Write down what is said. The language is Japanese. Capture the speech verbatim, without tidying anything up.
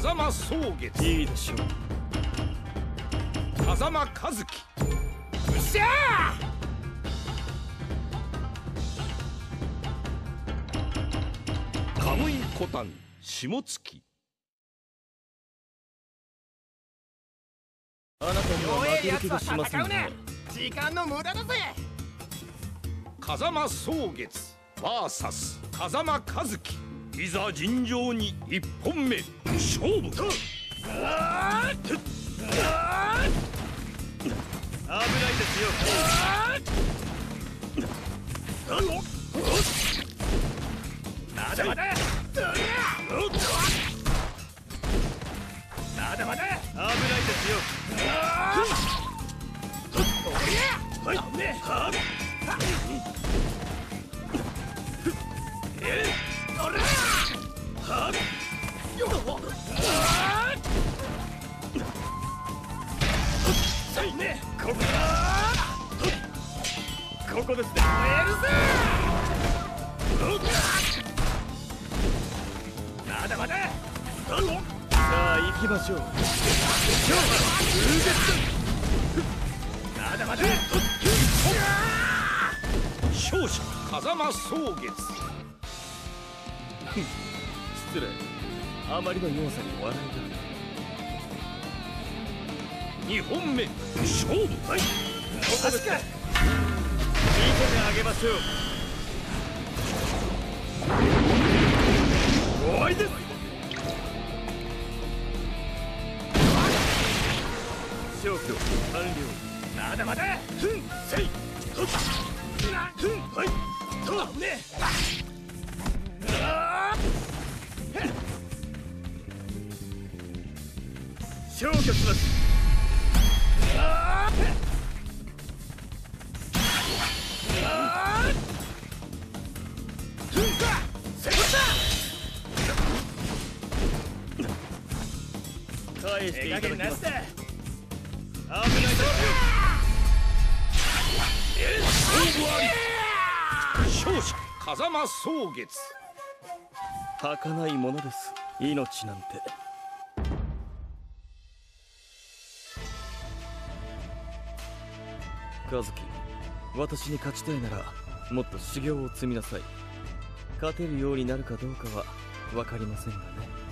風間宗月。いいでしょう。風間和樹。うっしゃー。鴨井小丹、下月。あなたには負ける気がしませんね。時間の無駄だぜ。風間宗月 ブイエス 風間和樹。いざ尋常に一本目勝負。あーっあーっ危ないですよ。まだまだ。まだまだ。危ないですよ。ここですね。燃えるぜ。まだまだ。さあ行きましょう。まだまだ。勝者風間宗月。失礼。あまりの弱さに笑いだ。二本目勝負。はい。確か。見せてあげましょう。おいです。消去完了。まだまだ。ふんせいふんふんはいとねあ消去します。ああふんかせいか手加減なしだ。危ないですよ。勝者風間宗月。儚いものです、命なんて。和樹、私に勝ちたいならもっと修行を積みなさい。勝てるようになるかどうかは分かりませんがね。